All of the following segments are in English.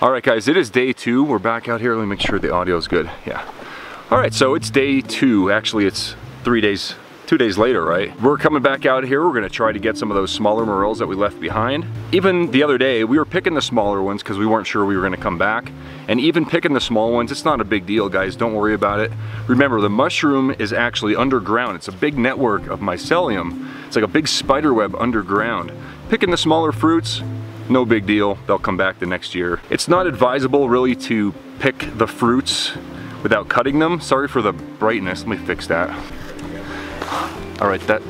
All right guys, it is day two. We're back out here. Let me make sure the audio is good. Yeah. All right, so it's day two. Actually, it's 3 days, 2 days later, right? We're coming back out here. We're gonna try to get some of those smaller morels that we left behind. Even the other day, we were picking the smaller ones because we weren't sure we were gonna come back. And even picking the small ones, it's not a big deal, guys. Don't worry about it. Remember, the mushroom is actually underground. It's a big network of mycelium. It's like a big spider web underground. Picking the smaller fruits, no big deal. They'll come back the next year. It's not advisable really to pick the fruits without cutting them. Sorry for the brightness, let me fix that. All right, I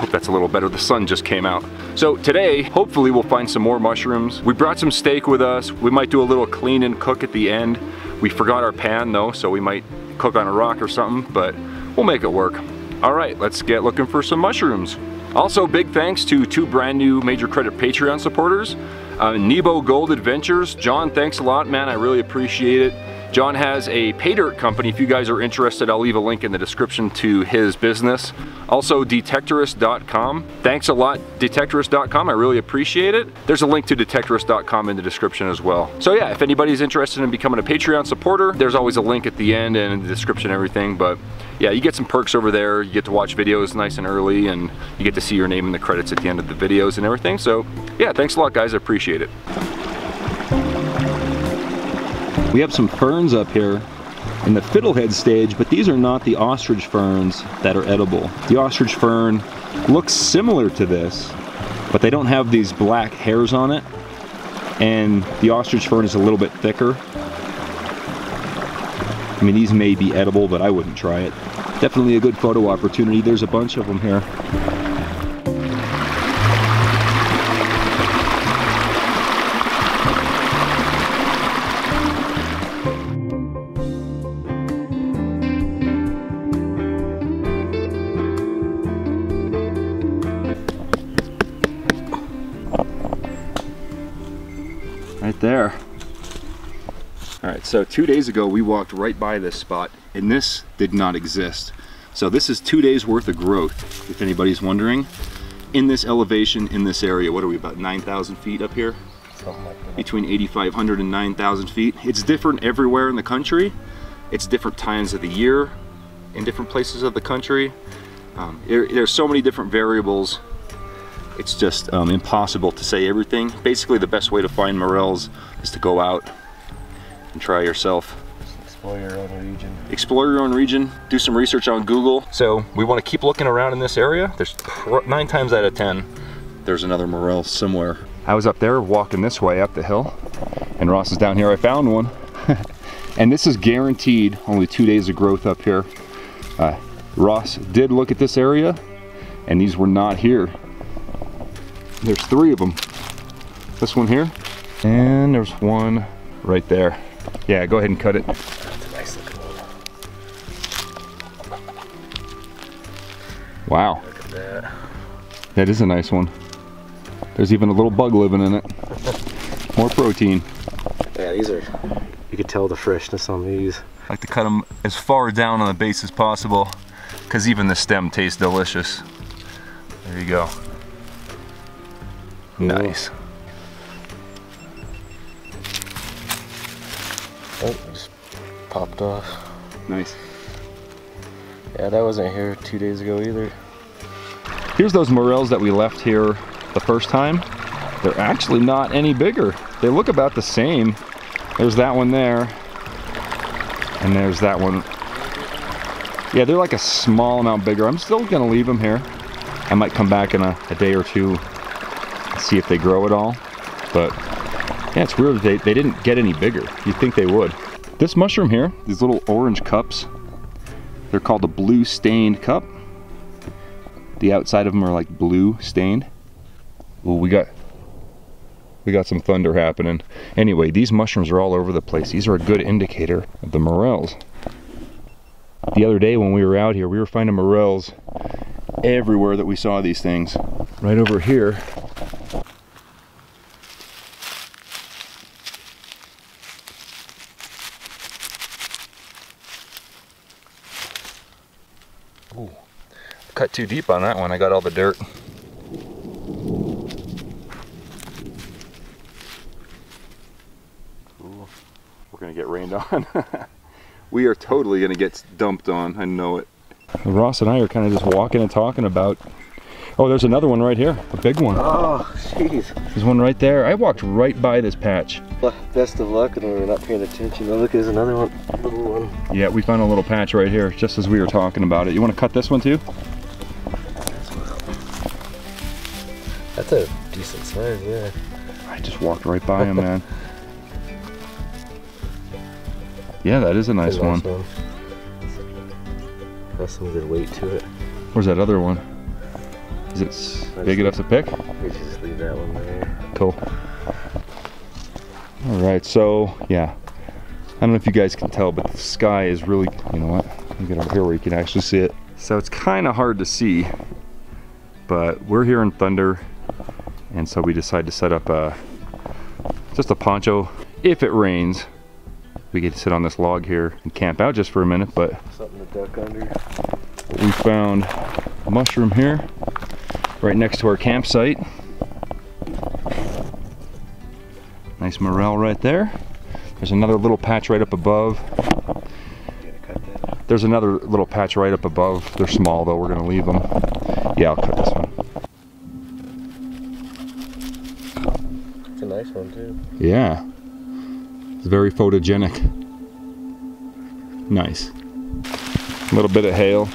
hope that's a little better. The sun just came out. So today, hopefully we'll find some more mushrooms. We brought some steak with us. We might do a little clean and cook at the end. We forgot our pan though, so we might cook on a rock or something, but we'll make it work. All right, let's get looking for some mushrooms. Also, big thanks to two brand new Major Credit Patreon supporters, Nebo Gold Adventures. John, thanks a lot, man. I really appreciate it. John has a pay dirt company. If you guys are interested, I'll leave a link in the description to his business. Also, Detectorist.com. Thanks a lot, Detectorist.com. I really appreciate it. There's a link to Detectorist.com in the description as well. So yeah, if anybody's interested in becoming a Patreon supporter, there's always a link at the end and in the description and everything. But yeah, you get some perks over there. You get to watch videos nice and early, and you get to see your name in the credits at the end of the videos and everything. So yeah, thanks a lot, guys. I appreciate it. We have some ferns up here in the fiddlehead stage, but these are not the ostrich ferns that are edible. The ostrich fern looks similar to this, but they don't have these black hairs on it, and the ostrich fern is a little bit thicker. I mean, these may be edible, but I wouldn't try it. Definitely a good photo opportunity. There's a bunch of them here. There. All right, so 2 days ago we walked right by this spot and this did not exist. So this is 2 days worth of growth, if anybody's wondering. In this elevation, in this area, what are we, about 9,000 feet up here? Something like that. Between 8,500 and 9,000 feet. It's different everywhere in the country. It's different times of the year in different places of the country. There's so many different variables. It's just impossible to say everything. Basically, the best way to find morels is to go out and try yourself. Just explore your own region. Explore your own region, do some research on Google. So we want to keep looking around in this area. There's 9 times out of 10, there's another morel somewhere. I was up there walking this way up the hill, and Ross is down here. I found one. And this is guaranteed only 2 days of growth up here. Ross did look at this area, and these were not here. There's 3 of them. This one here, and there's one right there. Yeah, go ahead and cut it. That's a nice looking one. Wow. Look at that. That is a nice one. There's even a little bug living in it. More protein. Yeah, these are, you can tell the freshness on these. I like to cut them as far down on the base as possible, because even the stem tastes delicious. There you go. Nice. Oh, just popped off. Nice. Yeah, that wasn't here 2 days ago either. Here's those morels that we left here the first time. They're actually not any bigger. They look about the same. There's that one there, and there's that one. Yeah, they're like a small amount bigger. I'm still gonna leave them here. I might come back in a day or two, see if they grow at all. But yeah, it's weird they didn't get any bigger. You'd think they would. This mushroom here, these little orange cups, they're called a blue stained cup. The outside of them are like blue stained. Ooh, we got some thunder happening. Anyway, these mushrooms are all over the place. These are a good indicator of the morels. The other day when we were out here, we were finding morels everywhere that we saw these things. Right over here, cut too deep on that one. I got all the dirt. Ooh. We're gonna get rained on. We are totally gonna get dumped on, I know it. Ross and I are kind of just walking and talking about, oh, there's another one right here, a big one. Oh, jeez. There's one right there. I walked right by this patch. Best of luck, and we were not paying attention. Oh, look, there's another one. Little one. Yeah, we found a little patch right here, just as we were talking about it. You want to cut this one too? That's a decent size, yeah. I just walked right by him, man. Yeah, that is a nice one. Has some good weight to it. Where's that other one? Is it big enough to pick? We should just leave that one there. Cool. Alright, so yeah. I don't know if you guys can tell, but the sky is really, you know what? Let me get over here where you can actually see it. So it's kind of hard to see, but we're hearing thunder, and so we decide to set up just a poncho. If it rains, we get to sit on this log here and camp out just for a minute, but something to duck under. We found a mushroom here, right next to our campsite. Nice morel right there. There's another little patch right up above. There's another little patch right up above. They're small though, we're gonna leave them. Yeah, I'll cut this one. It's a nice one too. Yeah. It's very photogenic. Nice. A little bit of hail.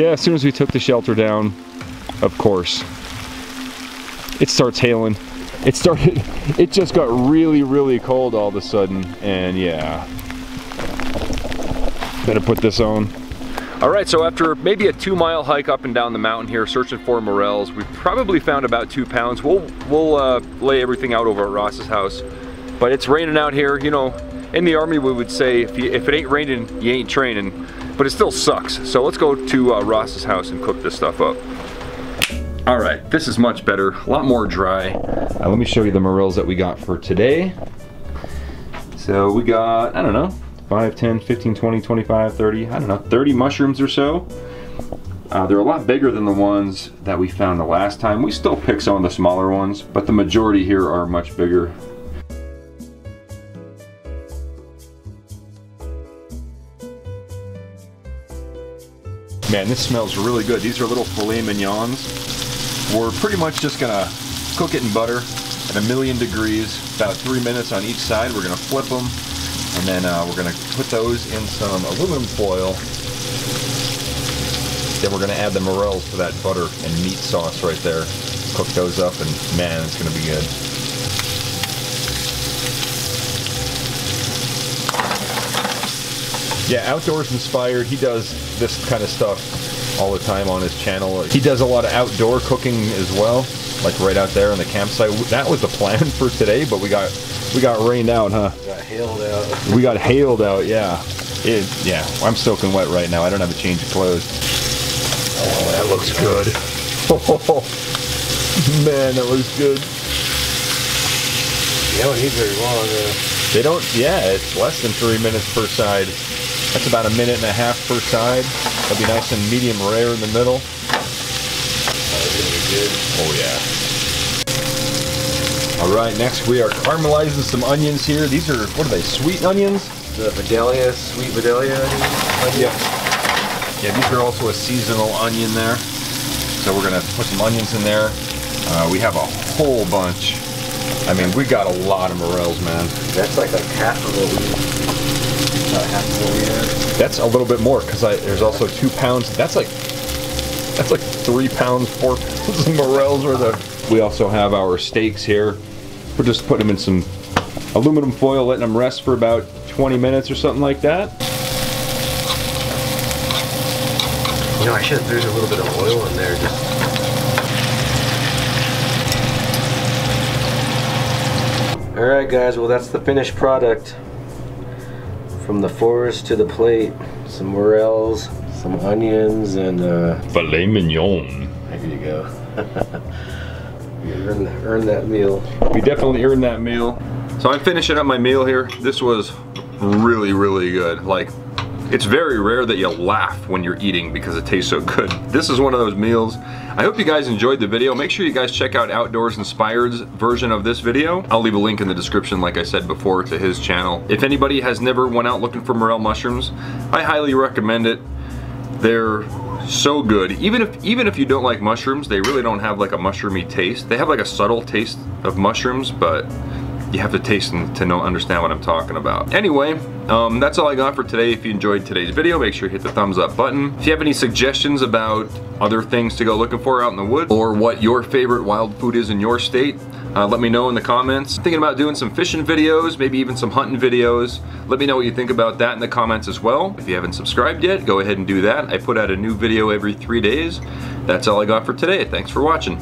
Yeah, as soon as we took the shelter down, of course, it starts hailing. It just got really, really cold all of a sudden, and yeah. Better put this on. All right, so after maybe a 2-mile hike up and down the mountain here, searching for morels, we probably found about 2 pounds. We'll lay everything out over at Ross's house, but it's raining out here. You know, in the Army, we would say, if it ain't raining, you ain't training, but it still sucks. So let's go to Ross's house and cook this stuff up. All right, this is much better, a lot more dry. Let me show you the morels that we got for today. So we got, I don't know, 5, 10, 15, 20, 25, 30, I don't know, 30 mushrooms or so. They're a lot bigger than the ones that we found the last time. We still pick some of the smaller ones, but the majority here are much bigger. Man, this smells really good. These are little filet mignons. We're pretty much just gonna cook it in butter at 1,000,000 degrees, about 3 minutes on each side. We're gonna flip them. And then we're gonna put those in some aluminum foil. Then we're gonna add the morels to that butter and meat sauce right there. Cook those up, and man, it's gonna be good. Yeah, Outdoors Inspired, he does this kind of stuff all the time on his channel. He does a lot of outdoor cooking as well, like right out there on the campsite. That was the plan for today, but we got rained out, huh? We got hailed out. We got hailed out, yeah. Yeah, I'm soaking wet right now. I don't have a change of clothes. Oh, that looks good. Oh, man, that looks good. They don't need very long, though. They don't, yeah, it's less than 3 minutes per side. That's about 1.5 minutes per side. That'll be nice and medium rare in the middle. That'll be really good. Oh, yeah. All right, next we are caramelizing some onions here. These are, what are they, sweet onions? The Vidalia, sweet Vidalia onions. Yeah. Yeah, these are also a seasonal onion there. So we're gonna put some onions in there. We have a whole bunch. I mean, we got a lot of morels, man. That's like half of what we had. About half of what we had. That's a little bit more, because there's also 2 pounds. That's like 3 pounds, 4 pounds of morels worth of. We also have our steaks here. We're just putting them in some aluminum foil, letting them rest for about 20 minutes or something like that. You know, I should have, there's a little bit of oil in there. All right, guys, well, that's the finished product. From the forest to the plate, some morels, some onions, and filet mignon. There you go. You earned that meal. We definitely earned that meal. So I'm finishing up my meal here. This was really, really good. Like, It's very rare that you laugh when you're eating because it tastes so good. This is one of those meals. I hope you guys enjoyed the video. Make sure you guys check out Outdoors Inspired's version of this video. I'll leave a link in the description, like I said before, to his channel. If anybody has never went out looking for morel mushrooms, I highly recommend it. They're so good. Even if you don't like mushrooms, they really don't have like a mushroomy taste. They have like a subtle taste of mushrooms, but you have to taste them to know, understand what I'm talking about. Anyway, that's all I got for today. If you enjoyed today's video, make sure you hit the thumbs up button. If you have any suggestions about other things to go looking for out in the woods, or what your favorite wild food is in your state, let me know in the comments. I'm thinking about doing some fishing videos, maybe even some hunting videos. Let me know what you think about that in the comments as well. If you haven't subscribed yet, go ahead and do that. I put out a new video every 3 days. That's all I got for today. Thanks for watching.